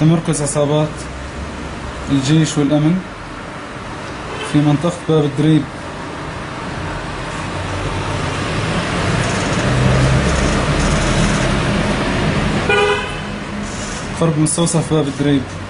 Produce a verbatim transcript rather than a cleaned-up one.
تمركز عصابات الجيش والأمن في منطقة باب الدريب. قرب مستوصف باب الدريب.